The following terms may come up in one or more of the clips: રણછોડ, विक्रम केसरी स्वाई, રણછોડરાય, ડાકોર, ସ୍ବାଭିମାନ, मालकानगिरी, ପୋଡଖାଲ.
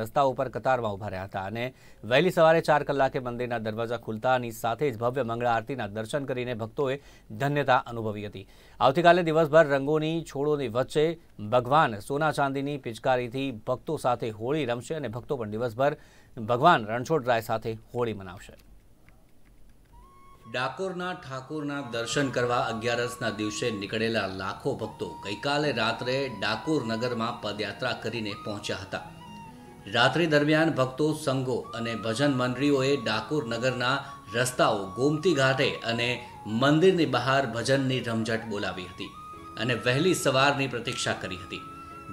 રસ્તાઓ પર કતારમાં ઉભા રહ્યા હતા અને વહેલી સવારે 4 કલાકે મંદિરના દરવાજા ખુલતાની સાથે જ ભવ્ય મંગળ આરતીના દર્શન કરીને ભક્તોએ ધન્યતા અનુભવી હતી। આવતીકાલે દિવસભર રંગોની છોડોની વચ્ચે ભગવાન સોના ચાંદીની પિચકારીથી ભક્તો સાથે હોળી રમશે અને ભક્તો પણ દિવસભર ભગવાન રણછોડરાય સાથે હોળી મનાવશે। ડાકોરના ઠાકોરના દર્શન કરવા 11ના દિવસે નીકળેલા લાખો ભક્તો ગઈકાલે રાત્રે ડાકોર નગરમાં પદયાત્રા કરીને પહોંચ્યા હતા। रात्रि दरमियान भक्तों संघों अने भजन मंडळीओए डाकोर नगरना रस्ताओ गोमती घाटे अने मंदिरनी बहार भजननी रमझट बोलावी हती अने वहेली सवारनी प्रतीक्षा करी हती।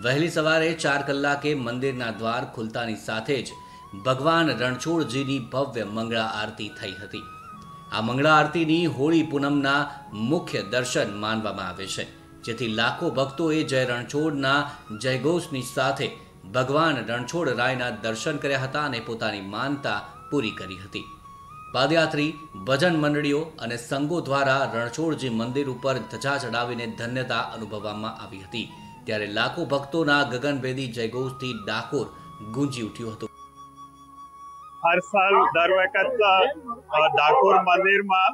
वहेली सवारे 4 कलाके मंदिरना द्वार खुलतानी साथे ज भगवान रणछोडजीनी भव्य मंगळा आरती थई हती। आ मंगळा आरतीनी होळी पूनमना मुख्य दर्शन मानवामां आवे छे, जेथी लाखों भक्तोए जय रणछोडना जयघोषनी साथे भगवान रणछोड़ रायना दर्शन कर्या हता अने पोतानी मानता पूरी करी हती। पदयात्री भजन मंडळीओ अने संघो द्वारा रणछोड़जी मंदिर पर ध्वजा चढ़ावीने धन्यता अनुभववामां आवी हती। त्यारे लाखों भक्तोना गगनभेदी जयघोषथी डाकोर गूंजी उठ्यो हतो। हर साल दर वखत डाकोर मंदिर मां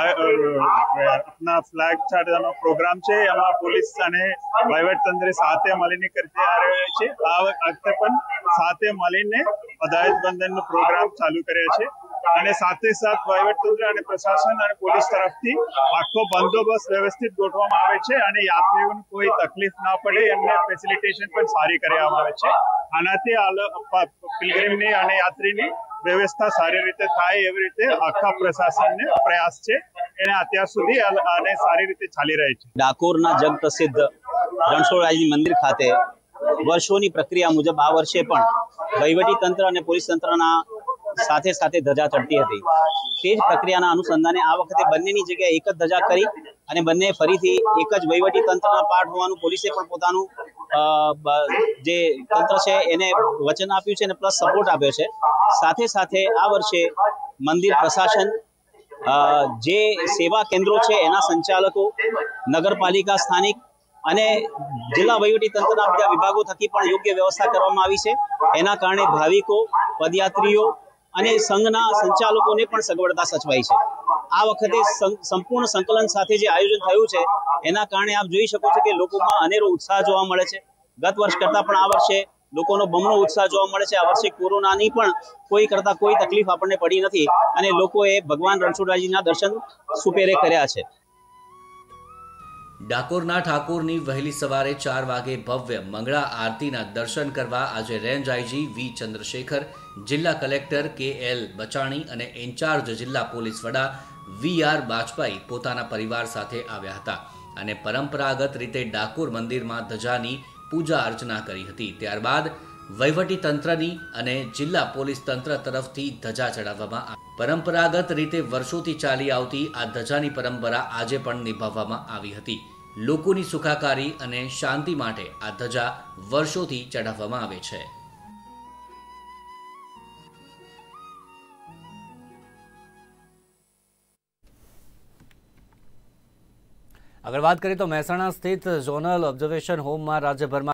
अपना फ्लैग चार्टनो प्रोग्राम छे, एमा पुलिस अने प्राइवेट तंत्र साथे मळीने करते आ रहे छे। आ वखते पण साथे मळीने पदायत बंधन नो प्रोग्राम चालू करे छे अने साथे साथ प्राइवेट तंत्र अने प्रशासन अने पुलिस तरफथी आखो बंदोबस्त व्यवस्थित गोठवामां आवे छे अने यात्रीओने कोई तकलीफ ना पड़े एमने फेसिलिटेशन पण सारी करवामां आवे छे। आनाथी पिलग्रिमनी अने यात्रीनी व्यवस्था सारी रीते थाय एवी रीते आखा प्रशासन ने प्रयास छे एने अत्यार सुधी आने सारी रीते चाली रही छे। डाकोरना जग प्रसिद्ध रणछोडरायजी मंदिर खाते वर्षोनी प्रक्रिया मुजब आ वर्षे पण वहीवटी तंत्र अने पोलीस तंत्रना साथे साथे ध्वजा चढ़ती हती। तेज प्रक्रियाना अनुसंधाने आ वखते बंनेनी जग्याए एक ज ध्वजा करी अने बंने फरीथी एक ज वहीवटी तंत्रना पाठ होवानुं पोलीसे पण पोतानुं जे तंत्र छे एने वचन आप्युं छे अने प्लस सपोर्ट आप्यो छे। साथे साथे आ वर्षे मंदिर प्रशासन जे सेवा केन्द्रो छे एना संचालको नगरपालिका स्थानिक अने जिला वहीवटी तंत्रना बधा विभागों थकी पण योग्य व्यवस्था करवामां आवी छे। एना कारणे भाविको पदयात्रीओ अने संघना संचालकोने पण सगवडता सचवाई छे। आ वखते संपूर्ण संकलन साथे जे आयोजन थयुं छे एना कारणे आप जोई शको छो के लोकोमां अनेरो उत्साह जोवा मळे छे। गत वर्ष करतां पण आ वर्षे लोकोनो बमणो उत्साह जोवा मळे छे। आ वर्षे कोरोनानी पण कोई करता कोई तकलीफ आपणे पड़ी नथी अने लोकोए भगवान रणछोडरायजीना दर्शन सुपेरे कर्या छे। डाकोरना ठाकोरनी वहेली सवारे 4 वागे भव्य मंगळा आरतीना दर्शन करवा आजे रेंज आईजी वी चंद्रशेखर, जिल्ला कलेक्टर KL बचाणी अने इंचार्ज जिल्ला पोलीस वडा VR बाजपाई पोताना परिवार साथे आव्या हता अने परंपरागत रीते डाकोर मंदिर में ध्वजानी पूजा अर्चना करी हती। त्यारबाद वहीवटी तंत्रनी अने जिल्ला पोलीस तंत्र तरफथी ध्वजा चढ़ाववामां आवी। परंपरागत रीते वर्षोथी चाली आवती आ ध्वजानी परंपरा आजे पण निभाववामां आवी हती। लोकोनी सुखाकारी अने शांति माटे आ ध्वजा वर्षोथी चढ़ाववामां आवे छे। अगर बात करें तो मेहसाणा स्थित जोनल ऑब्जर्वेशन होम में राज्यभर में